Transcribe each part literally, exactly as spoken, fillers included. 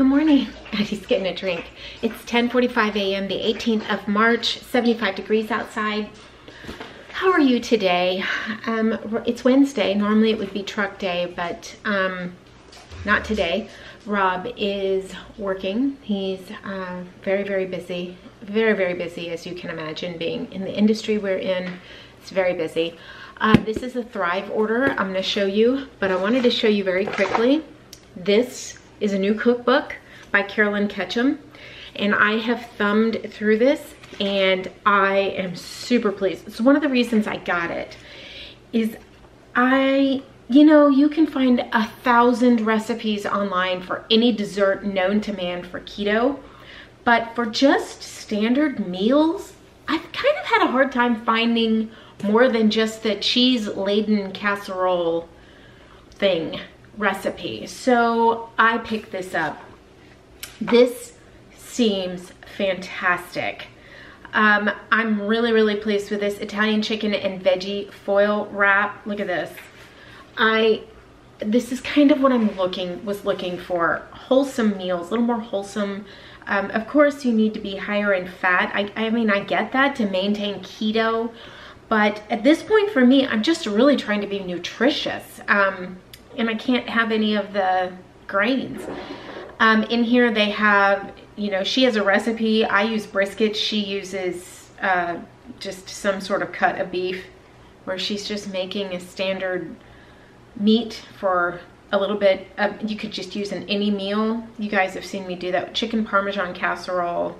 Good morning. I'm just getting a drink. It's ten forty-five a m the eighteenth of March, seventy-five degrees outside. How are you today? Um, it's Wednesday. Normally it would be truck day, but um, not today. Rob is working. He's uh, very, very busy. Very, very busy, as you can imagine, being in the industry we're in. It's very busy. Uh, this is a Thrive order I'm going to show you, but I wanted to show you very quickly. This is a new cookbook by Carolyn Ketchum, and I have thumbed through this and I am super pleased. It's one of the reasons I got it is I, you know, you can find a thousand recipes online for any dessert known to man for keto, but for just standard meals, I've kind of had a hard time finding more than just the cheese-laden casserole thing recipe. So I picked this up. This seems fantastic. Um, I'm really, really pleased with this Italian chicken and veggie foil wrap. Look at this. I, this is kind of what I'm looking, was looking for. Wholesome meals, a little more wholesome. Um, of course you need to be higher in fat. I, I mean, I get that to maintain keto, but at this point for me, I'm just really trying to be nutritious. Um, and I can't have any of the grains. Um, in here they have, you know, she has a recipe. I use brisket. She uses uh, just some sort of cut of beef where she's just making a standard meat for a little bit. Uh, you could just use in any meal. You guys have seen me do that. Chicken Parmesan casserole,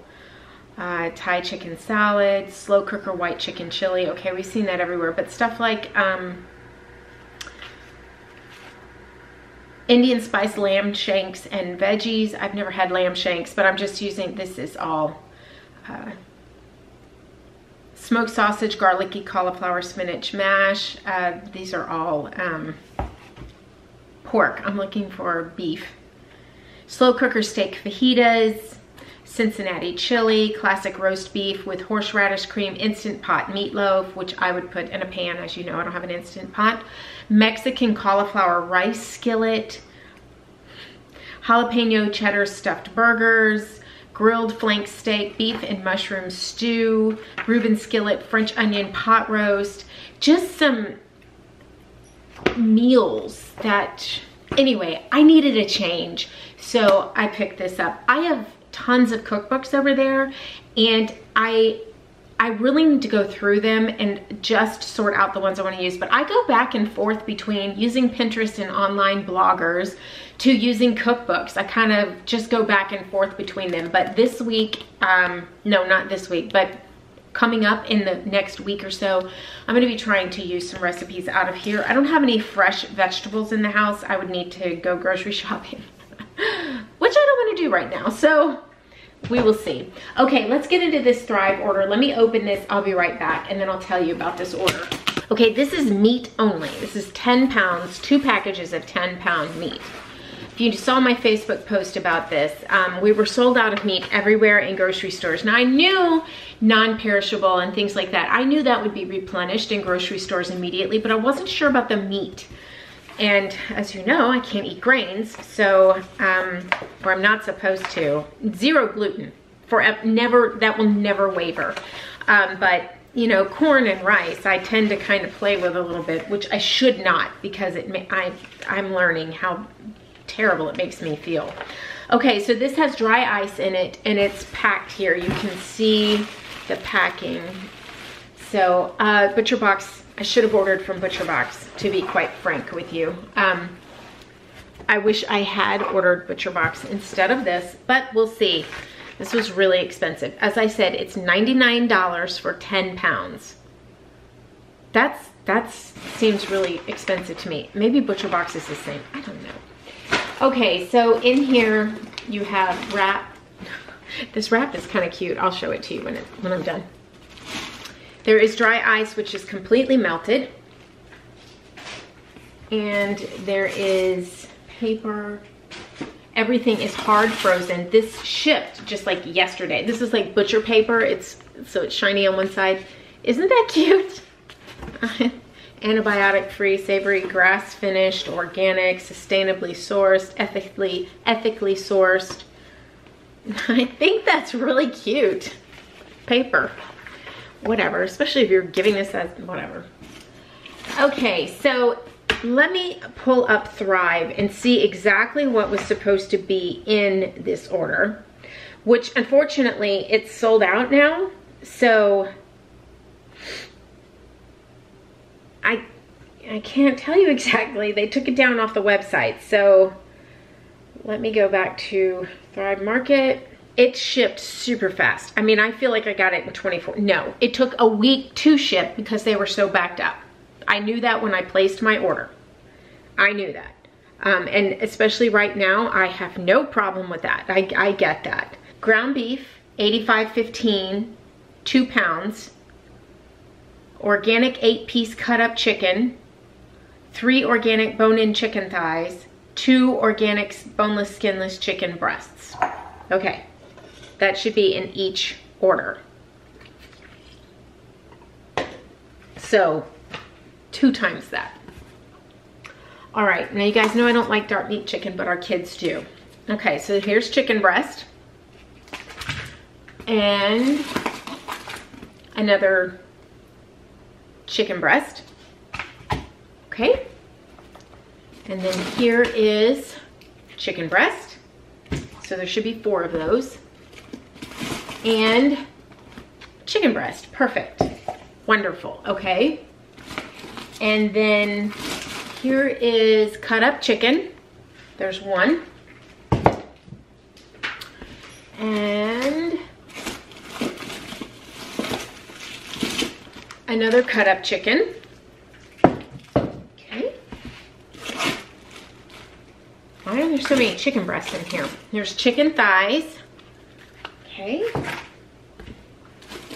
uh, Thai chicken salad, slow cooker white chicken chili. Okay, we've seen that everywhere. But stuff like um, Indian spice lamb shanks and veggies. I've never had lamb shanks, but I'm just using, this is all uh, smoked sausage, garlicky cauliflower, spinach mash. Uh, these are all um, pork. I'm looking for beef. Slow cooker steak fajitas, Cincinnati chili, classic roast beef with horseradish cream, instant pot meatloaf, which I would put in a pan. As you know, I don't have an instant pot. Mexican cauliflower rice skillet, jalapeno cheddar stuffed burgers, grilled flank steak, beef and mushroom stew, Reuben skillet, French onion pot roast, just some meals that, anyway, I needed a change. So I picked this up. I have tons of cookbooks over there, and I I really need to go through them and just sort out the ones I want to use. But I go back and forth between using Pinterest and online bloggers to using cookbooks. I kind of just go back and forth between them. But this week, um, no, not this week, but coming up in the next week or so, I'm going to be trying to use some recipes out of here. I don't have any fresh vegetables in the house. I would need to go grocery shopping, which I don't want to do right now. So we will see. Okay, let's get into this Thrive order. Let me open this. I'll be right back, and then I'll tell you about this order. Okay, this is meat only. This is ten pounds, two packages of ten pound meat. If you saw my Facebook post about this, um, we were sold out of meat everywhere in grocery stores. Now, I knew non-perishable and things like that. I knew that would be replenished in grocery stores immediately, but I wasn't sure about the meat. And as you know, I can't eat grains, so, um, or I'm not supposed to. Zero gluten, for never, that will never waver. Um, but, you know, corn and rice, I tend to kind of play with a little bit, which I should not, because it may, I, I'm learning how terrible it makes me feel. Okay, so this has dry ice in it, and it's packed here. You can see the packing. So, uh, ButcherBox, I should have ordered from ButcherBox, to be quite frank with you. Um, I wish I had ordered ButcherBox instead of this, but we'll see. This was really expensive. As I said, it's ninety-nine dollars for ten pounds. That's, that seems really expensive to me. Maybe ButcherBox is the same, I don't know. Okay, so in here you have wrap. This wrap is kind of cute. I'll show it to you when, it, when I'm done. There is dry ice, which is completely melted. And there is paper. Everything is hard frozen. This shipped just like yesterday. This is like butcher paper. It's so it's shiny on one side. Isn't that cute? antibiotic-free, savory, grass-finished, organic, sustainably sourced, ethically, ethically sourced. I think that's really cute. Paper, whatever, especially if you're giving this as whatever. Okay, so let me pull up Thrive and see exactly what was supposed to be in this order, which unfortunately it's sold out now. So I I can't tell you exactly. They took it down off the website. So let me go back to Thrive Market. It shipped super fast. I mean, I feel like I got it in twenty-four. No, it took a week to ship because they were so backed up. I knew that when I placed my order. I knew that. Um, and especially right now, I have no problem with that. I, I get that. Ground beef, eighty-five fifteen, two pounds. Organic eight-piece cut-up chicken, three organic bone-in chicken thighs, two organic boneless, skinless chicken breasts. Okay, that should be in each order. So, two times that. All right, now you guys know I don't like dark meat chicken, but our kids do. Okay, so here's chicken breast. And another chicken breast. Okay. And then here is chicken breast. So there should be four of those. And chicken breast, perfect. Wonderful, okay. And then here is cut up chicken. There's one. And another cut up chicken. Okay. Why are there so many chicken breasts in here? There's chicken thighs. Okay.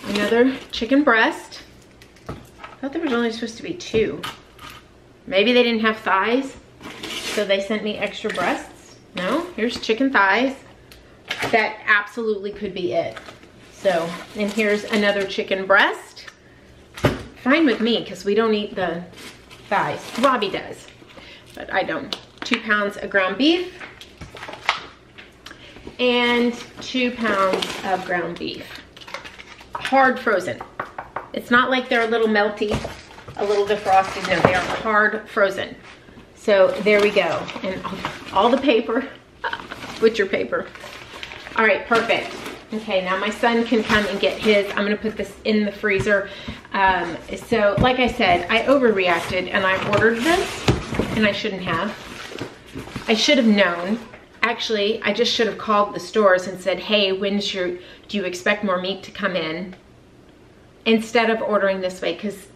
Another chicken breast. I thought there was only supposed to be two. Maybe they didn't have thighs, so they sent me extra breasts. No, here's chicken thighs. That absolutely could be it. So, and here's another chicken breast. Fine with me, because we don't eat the thighs. Robbie does, but I don't. Two pounds of ground beef and two pounds of ground beef. Hard frozen. It's not like they're a little melty, a little defrosted. No, they are hard frozen. So there we go. And all the paper, butcher paper. All right, perfect. Okay, now my son can come and get his. I'm gonna put this in the freezer. Um, so like I said, I overreacted and I ordered this and I shouldn't have. I should have known. Actually, I just should have called the stores and said, hey, when's your, do you expect more meat to come in? Instead of ordering this way, because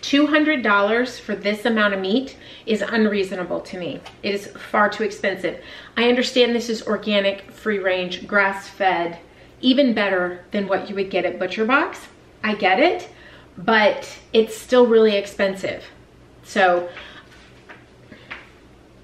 two hundred dollars for this amount of meat is unreasonable to me. It is far too expensive. I understand this is organic, free range, grass fed, even better than what you would get at ButcherBox. I get it, but it's still really expensive. So,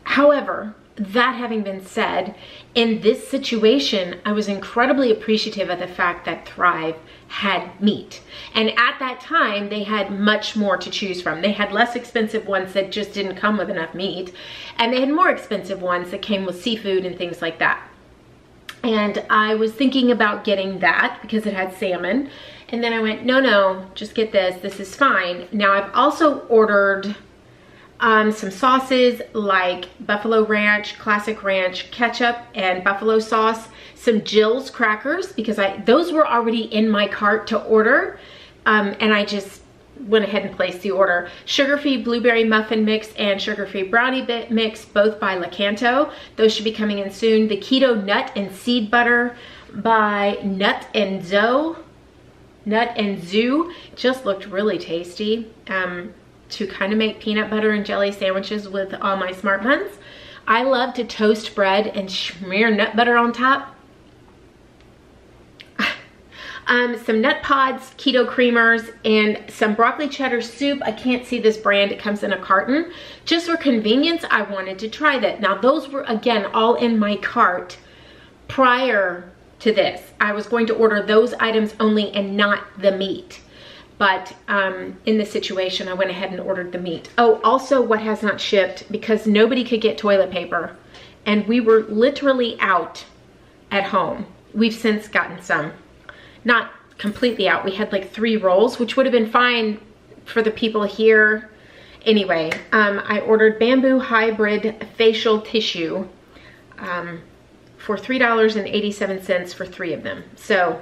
however, that having been said, in this situation, I was incredibly appreciative of the fact that Thrive had meat. And at that time, they had much more to choose from. They had less expensive ones that just didn't come with enough meat. And they had more expensive ones that came with seafood and things like that. And I was thinking about getting that because it had salmon. And then I went, no, no, just get this. This is fine. Now, I've also ordered Um, some sauces like buffalo ranch, classic ranch, ketchup and buffalo sauce, some Jill's crackers because I those were already in my cart to order, um, and I just went ahead and placed the order. Sugar-free blueberry muffin mix and sugar-free brownie bit mix, both by Lakanto. Those should be coming in soon. The keto nut and seed butter by Nut and Zoo. Nut and Zoo just looked really tasty. Um, to kind of make peanut butter and jelly sandwiches with all my smart buns. I love to toast bread and smear nut butter on top. um, some nut pods, keto creamers, and some broccoli cheddar soup. I can't see this brand, it comes in a carton. Just for convenience, I wanted to try that. Now those were, again, all in my cart prior to this. I was going to order those items only and not the meat. But um, in this situation, I went ahead and ordered the meat. Oh, also what has not shipped, because nobody could get toilet paper and we were literally out at home. We've since gotten some, not completely out. We had like three rolls, which would have been fine for the people here. Anyway, um, I ordered bamboo hybrid facial tissue um, for three dollars and eighty-seven cents for three of them. So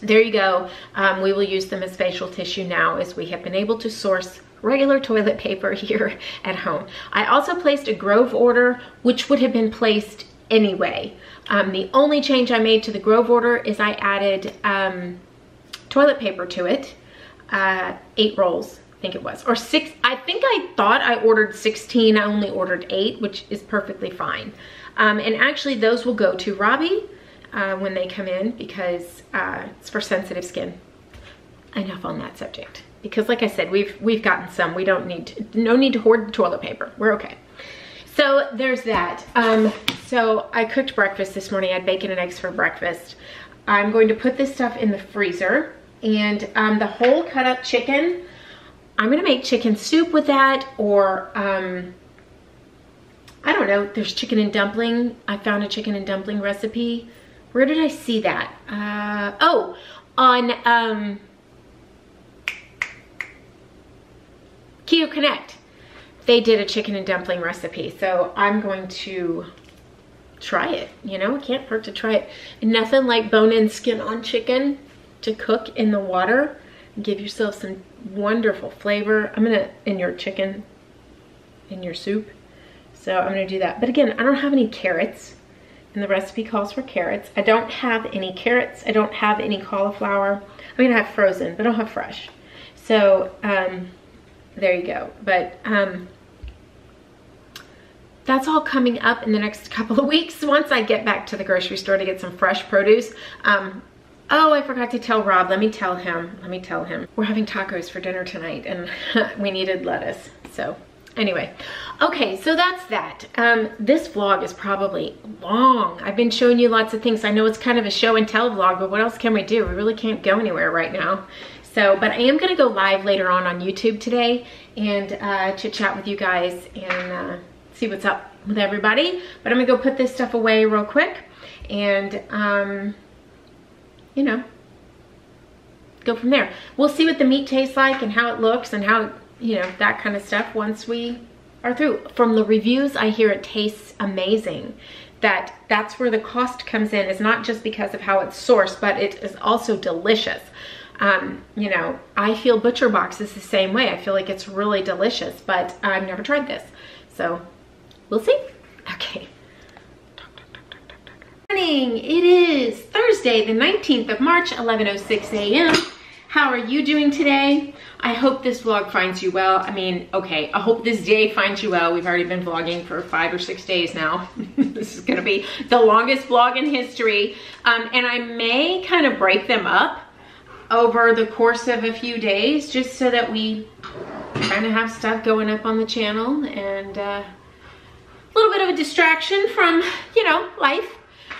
there you go. Um, we will use them as facial tissue now, as we have been able to source regular toilet paper here at home. I also placed a Grove order, which would have been placed anyway. Um, the only change I made to the Grove order is I added um, toilet paper to it, uh, eight rolls. I think it was, or six. I think I thought I ordered sixteen. I only ordered eight, which is perfectly fine. Um, and actually those will go to Robbie uh, when they come in, because uh, it's for sensitive skin. Enough on that subject, because like I said, we've, we've gotten some, we don't need, to, no need to hoard the toilet paper. We're okay. So there's that. Um, so I cooked breakfast this morning. I had bacon and eggs for breakfast. I'm going to put this stuff in the freezer, and um, the whole cut up chicken, I'm gonna make chicken soup with that, or um, I don't know, there's chicken and dumpling. I found a chicken and dumpling recipe. Where did I see that? Uh, oh, on um, Keto Connect. They did a chicken and dumpling recipe, so I'm going to try it. You know, it can't hurt to try it. Nothing like bone-in skin-on chicken to cook in the water. Give yourself some wonderful flavor. I'm gonna, in your chicken, in your soup. So I'm gonna do that. But again, I don't have any carrots, and the recipe calls for carrots. I don't have any carrots. I don't have any cauliflower. I mean, I have frozen, but I don't have fresh. So um, there you go. But um, that's all coming up in the next couple of weeks, once I get back to the grocery store to get some fresh produce. Um, Oh, I forgot to tell Rob. Let me tell him. Let me tell him. We're having tacos for dinner tonight, and we needed lettuce. So anyway, okay, so that's that. Um, this vlog is probably long. I've been showing you lots of things. I know it's kind of a show and tell vlog, but what else can we do? We really can't go anywhere right now. So, but I am going to go live later on on YouTube today and uh, chit chat with you guys and uh, see what's up with everybody. But I'm going to go put this stuff away real quick and... Um, you know, go from there. We'll see what the meat tastes like and how it looks and how, you know, that kind of stuff once we are through. From the reviews, I hear it tastes amazing. That that's where the cost comes in. It's not just because of how it's sourced, but it is also delicious. Um, you know, I feel ButcherBox is the same way. I feel like it's really delicious, but I've never tried this. So we'll see. Okay. It is Thursday, the nineteenth of March, eleven oh six a m How are you doing today? I hope this vlog finds you well. I mean, okay, I hope this day finds you well. We've already been vlogging for five or six days now. This is gonna be the longest vlog in history. Um, and I may kind of break them up over the course of a few days, just so that we kind of have stuff going up on the channel, and uh, a little bit of a distraction from, you know, life.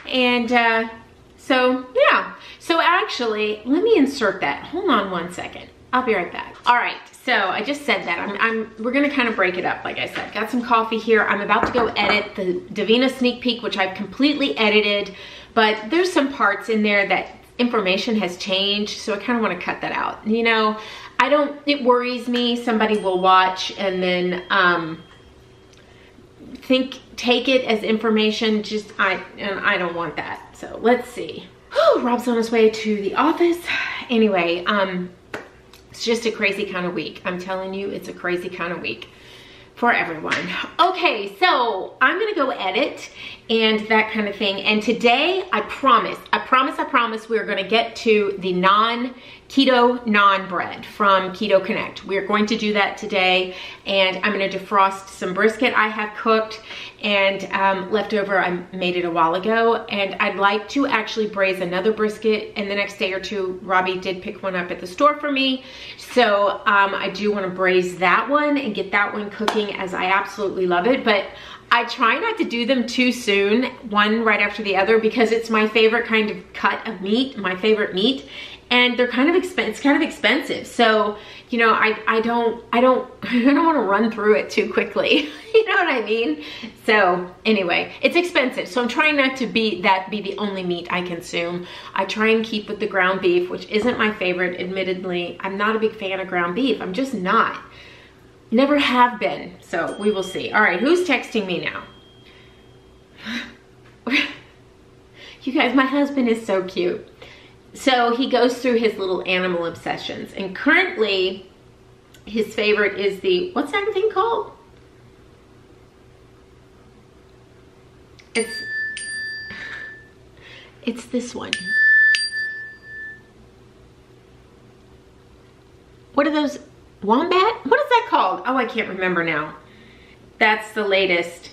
And uh, so, yeah. So actually, let me insert that. Hold on one second. I'll be right back. All right, so I just said that. I'm, I'm, we're gonna kind of break it up, like I said. Got some coffee here. I'm about to go edit the Davina sneak peek, which I've completely edited, but there's some parts in there that information has changed, so I kind of want to cut that out. You know, I don't, it worries me. Somebody will watch and then um, think, take it as information, just I and I don't want that. So let's see. Oh, Rob's on his way to the office. Anyway, um, it's just a crazy kind of week. I'm telling you, it's a crazy kind of week for everyone. Okay, so I'm gonna go edit and that kind of thing. And today, I promise, I promise, I promise, we're gonna get to the non keto naan bread from Keto Connect. We're going to do that today, and I'm gonna defrost some brisket I have cooked and um, leftover. I made it a while ago, and I'd like to actually braise another brisket in the next day or two. Robbie did pick one up at the store for me, so um, I do want to braise that one and get that one cooking, as I absolutely love it. But I try not to do them too soon, one right after the other, because it's my favorite kind of cut of meat, my favorite meat, and they're kind of expensive. It's kind of expensive, so you know, I I don't I don't I don't want to run through it too quickly. You know what I mean? So anyway, it's expensive, so I'm trying not to be that be the only meat I consume. I try and keep with the ground beef, which isn't my favorite. Admittedly, I'm not a big fan of ground beef. I'm just not. Never have been, so we will see. All right, who's texting me now? You guys, my husband is so cute. So he goes through his little animal obsessions, and currently his favorite is the, what's that thing called? It's, it's this one. What are those? Wombat? What is that called? Oh, I can't remember now. That's the latest.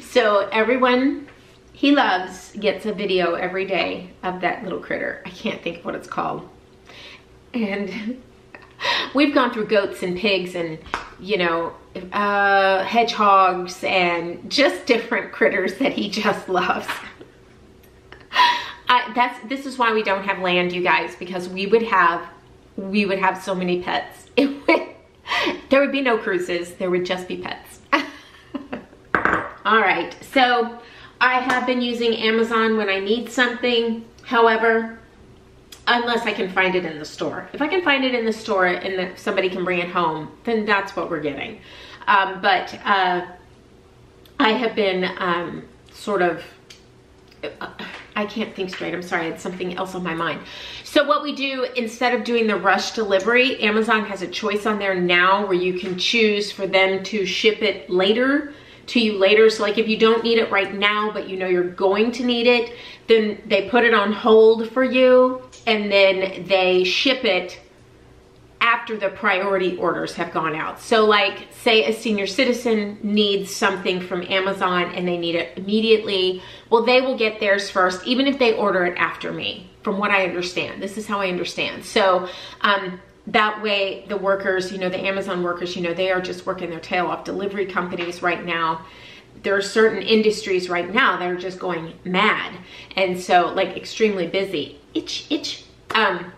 So everyone he loves gets a video every day of that little critter. I can't think of what it's called. And we've gone through goats and pigs and, you know, uh, hedgehogs and just different critters that he just loves. I, that's this is why we don't have land, you guys, because we would have we would have so many pets. It would, there would be no cruises, there would just be pets. All right, so I have been using Amazon when I need something, however, unless I can find it in the store. If I can find it in the store and that somebody can bring it home, then that's what we're getting. Um, but uh, I have been um, sort of uh, I can't think straight, I'm sorry, I had something else on my mind. So what we do, instead of doing the rush delivery, Amazon has a choice on there now where you can choose for them to ship it later, to you later. So like if you don't need it right now, but you know you're going to need it, then they put it on hold for you, and then they ship it after the priority orders have gone out. So like, say a senior citizen needs something from Amazon and they need it immediately, well, they will get theirs first, even if they order it after me, from what I understand. This is how I understand. So um, that way the workers, you know, the Amazon workers, you know, they are just working their tail off. Delivery companies right now, there are certain industries right now that are just going mad. And so like extremely busy, itch, itch. Um,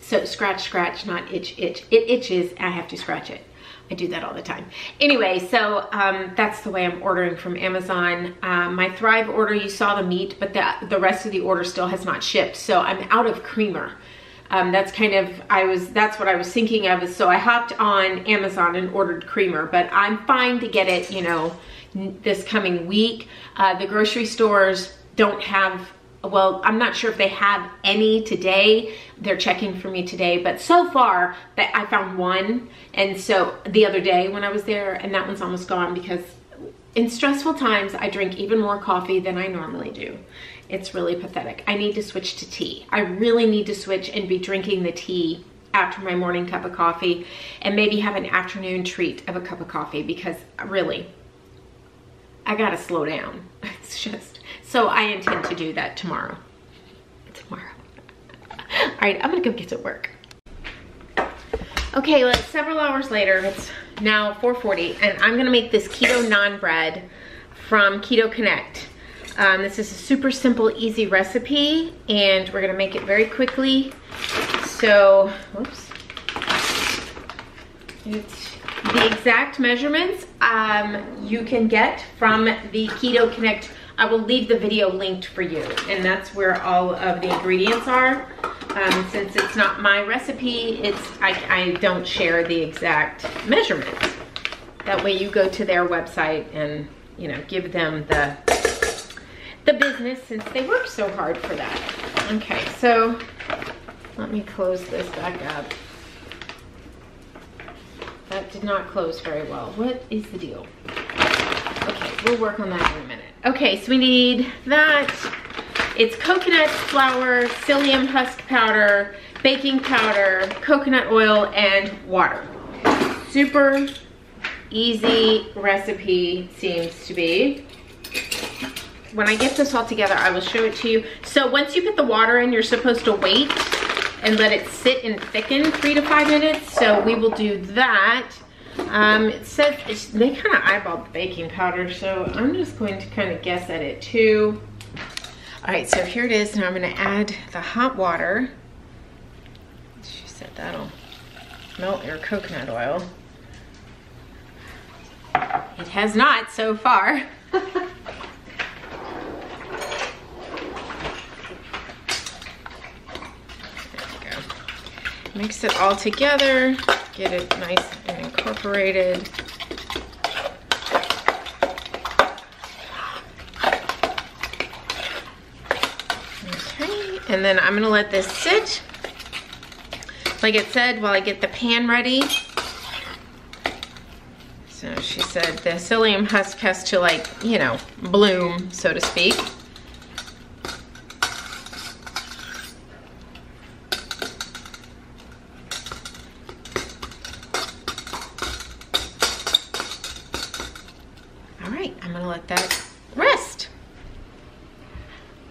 So scratch, scratch, not itch, itch. It itches, and I have to scratch it. I do that all the time. Anyway, so um, that's the way I'm ordering from Amazon. Um, my Thrive order, you saw the meat, but the, the rest of the order still has not shipped. So I'm out of creamer. Um, that's kind of, I was, that's what I was thinking of. Is so I hopped on Amazon and ordered creamer, but I'm fine to get it, you know, this coming week. Uh, the grocery stores don't have, well, I'm not sure if they have any today. They're checking for me today, but so far that I found one. And so the other day when I was there, and that one's almost gone, because in stressful times, I drink even more coffee than I normally do. It's really pathetic. I need to switch to tea. I really need to switch and be drinking the tea after my morning cup of coffee, and maybe have an afternoon treat of a cup of coffee, because really, I gotta slow down. It's just, so I intend to do that tomorrow. Tomorrow. All right, I'm gonna go get to work. Okay, well, it's several hours later. It's now four forty, and I'm gonna make this keto naan bread from Keto Connect. Um, this is a super simple, easy recipe, and we're gonna make it very quickly. So, whoops. It's the exact measurements um, you can get from the Keto Connect. I will leave the video linked for you, and that's where all of the ingredients are. Um, since it's not my recipe, it's I, I don't share the exact measurements. That way you go to their website and, you know, give them the, the business, since they work so hard for that. Okay, so let me close this back up. That did not close very well. What is the deal? Okay, we'll work on that in a minute. Okay, so we need that. It's coconut flour, psyllium husk powder, baking powder, coconut oil, and water. Super easy recipe, seems to be. When I get this all together, I will show it to you. So once you put the water in, you're supposed to wait and let it sit and thicken three to five minutes. So we will do that. Um, it says they kind of eyeballed the baking powder, so I'm just going to kind of guess at it too. All right, so here it is. Now I'm going to add the hot water. She said that'll melt your coconut oil. It has not so far. Mix it all together, get it nice and incorporated. Okay, and then I'm gonna let this sit. Like it said, while I get the pan ready. So she said the psyllium husk has to, like, you know, bloom, so to speak.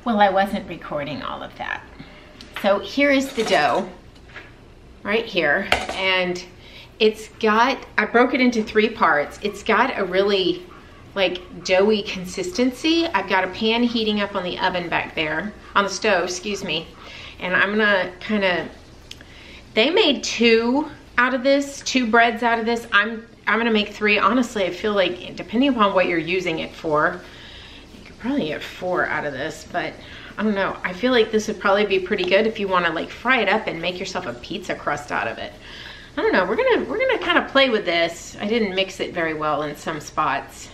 Well, I wasn't recording all of that. So here is the dough right here, and it's got, I broke it into three parts. It's got a really like doughy consistency. I've got a pan heating up on the oven back there, on the stove, excuse me. And I'm gonna kind of, they made two out of this, two breads out of this. I'm, I'm gonna make three. Honestly, I feel like depending upon what you're using it for, probably get four out of this, but I don't know. I feel like this would probably be pretty good if you want to like fry it up and make yourself a pizza crust out of it. I don't know. We're gonna we're gonna kind of play with this. I didn't mix it very well in some spots.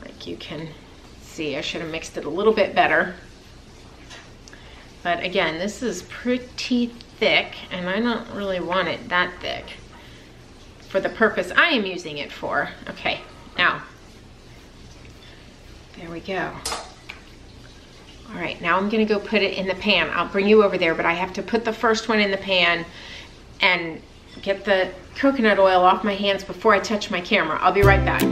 Like you can see, I should have mixed it a little bit better. But again, this is pretty thick, and I don't really want it that thick for the purpose I am using it for. Okay, now. There we go. All right, now I'm gonna go put it in the pan. I'll bring you over there, but I have to put the first one in the pan and get the coconut oil off my hands before I touch my camera. I'll be right back.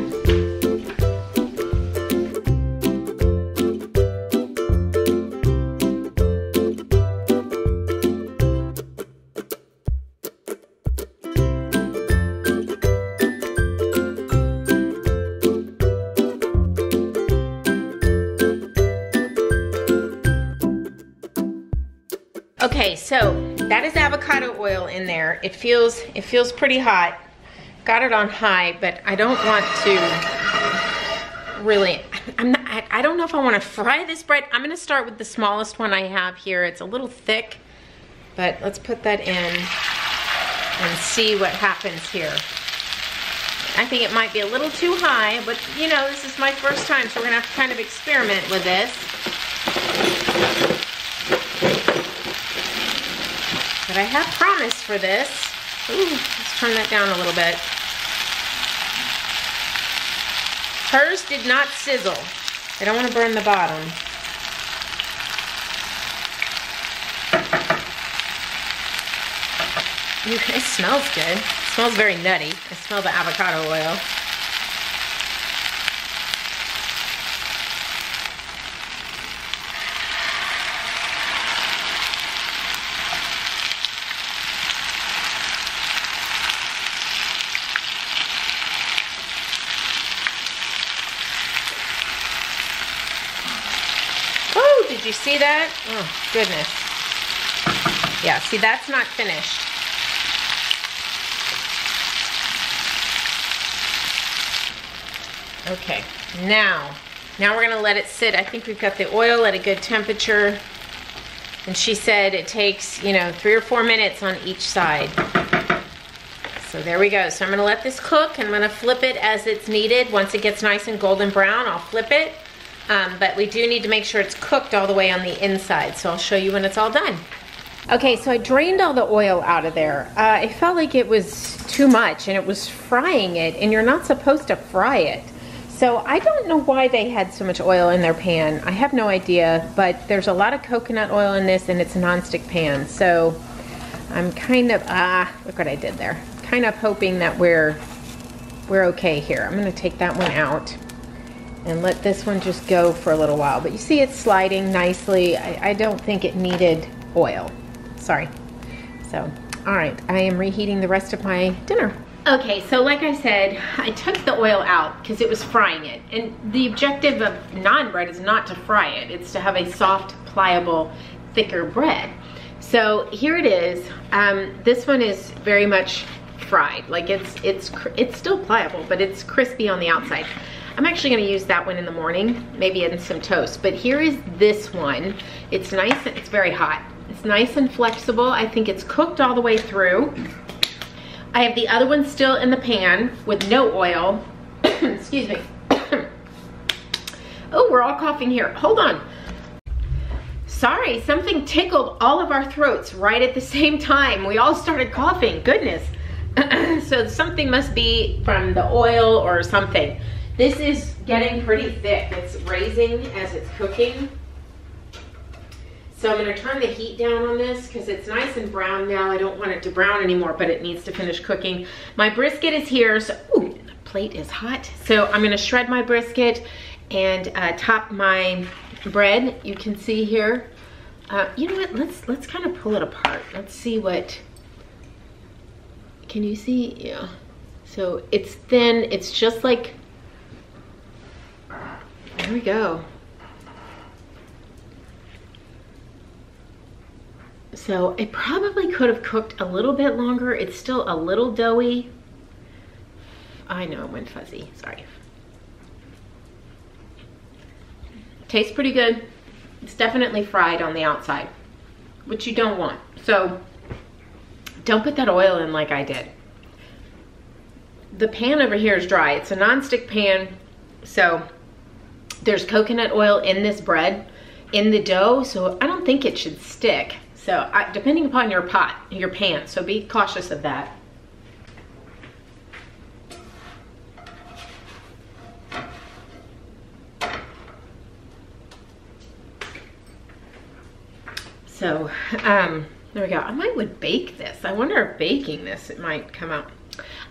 Okay, so that is avocado oil in there. It feels it feels pretty hot. Got it on high, but I don't want to really, I'm not, I, I don't know if I want to fry this bread. I'm gonna start with the smallest one I have here. It's a little thick, but let's put that in and see what happens here. I think it might be a little too high, but you know, this is my first time, so we're gonna have to kind of experiment with this. But I have promise for this. Ooh, let's turn that down a little bit. Hers did not sizzle. I don't want to burn the bottom. Ooh, it smells good. It smells very nutty. I smell the avocado oil. Did you see that? Oh, goodness. Yeah, see, that's not finished. Okay, now, now we're gonna let it sit. I think we've got the oil at a good temperature. And she said it takes, you know, three or four minutes on each side. So there we go. So I'm gonna let this cook. I'm gonna flip it as it's needed. Once it gets nice and golden brown, I'll flip it. Um, but we do need to make sure it's cooked all the way on the inside, so I'll show you when it's all done. Okay, so I drained all the oil out of there. Uh, I felt like it was too much, and it was frying it, and you're not supposed to fry it. So I don't know why they had so much oil in their pan. I have no idea, but there's a lot of coconut oil in this, and it's a nonstick pan. So I'm kind of, ah, look what I did there. Kind of hoping that we're, we're okay here. I'm gonna take that one out and let this one just go for a little while. But you see it's sliding nicely. I, I don't think it needed oil. Sorry. So, all right, I am reheating the rest of my dinner. Okay, so like I said, I took the oil out because it was frying it. And the objective of naan bread is not to fry it. It's to have a soft, pliable, thicker bread. So here it is. Um, this one is very much fried. Like it's, it's, it's still pliable, but it's crispy on the outside. I'm actually gonna use that one in the morning, maybe in some toast. But here is this one. It's nice, it's very hot. It's nice and flexible. I think it's cooked all the way through. I have the other one still in the pan with no oil. Excuse me. Oh, we're all coughing here. Hold on. Sorry, something tickled all of our throats right at the same time. We all started coughing. Goodness. So something must be from the oil or something. This is getting pretty thick. It's raising as it's cooking. So I'm gonna turn the heat down on this because it's nice and brown now. I don't want it to brown anymore, but it needs to finish cooking. My brisket is here, so, ooh, the plate is hot. So I'm gonna shred my brisket and uh, top my bread. You can see here. Uh, you know what, let's, let's kind of pull it apart. Let's see what, can you see? Yeah. So it's thin, it's just like, there we go. So it probably could have cooked a little bit longer. It's still a little doughy. I know it went fuzzy, sorry. Tastes pretty good. It's definitely fried on the outside, which you don't want. So don't put that oil in like I did. The pan over here is dry. It's a nonstick pan, so there's coconut oil in this bread, in the dough, so I don't think it should stick. So I, depending upon your pot, your pan, so be cautious of that. So um, there we go. I might would bake this. I wonder if baking this, it might come out.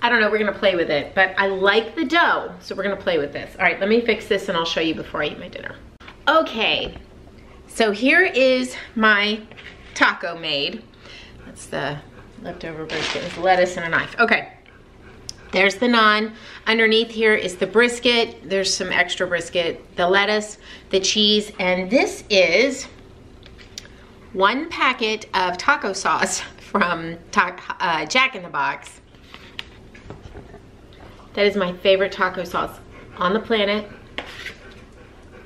I don't know, we're gonna play with it, but I like the dough, so we're gonna play with this. All right, let me fix this and I'll show you before I eat my dinner. Okay, so here is my taco made. That's the leftover brisket with lettuce and a knife. Okay, there's the naan. Underneath here is the brisket. There's some extra brisket, the lettuce, the cheese, and this is one packet of taco sauce from ta uh, Jack in the Box. That is my favorite taco sauce on the planet.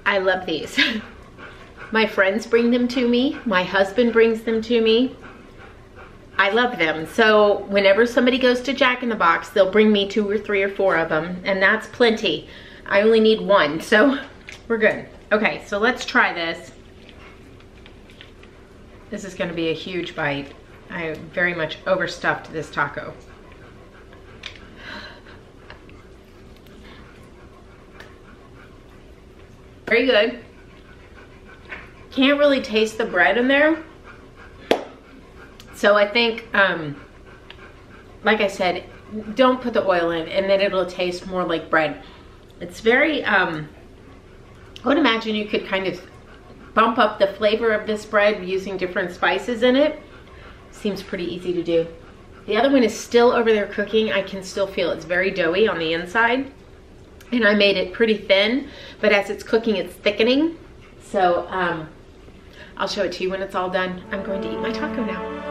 I love these. My friends bring them to me. My husband brings them to me. I love them. So whenever somebody goes to Jack in the Box, they'll bring me two or three or four of them, and that's plenty. I only need one, so we're good. Okay, so let's try this. This is gonna be a huge bite. I very much overstuffed this taco. Very good. Can't really taste the bread in there. So I think, um, like I said, don't put the oil in and then it'll taste more like bread. It's very, um, I would imagine you could kind of bump up the flavor of this bread using different spices in it. Seems pretty easy to do. The other one is still over there cooking. I can still feel it's very doughy on the inside. And I made it pretty thin, but as it's cooking, it's thickening. So, um, I'll show it to you when it's all done. I'm going to eat my taco now.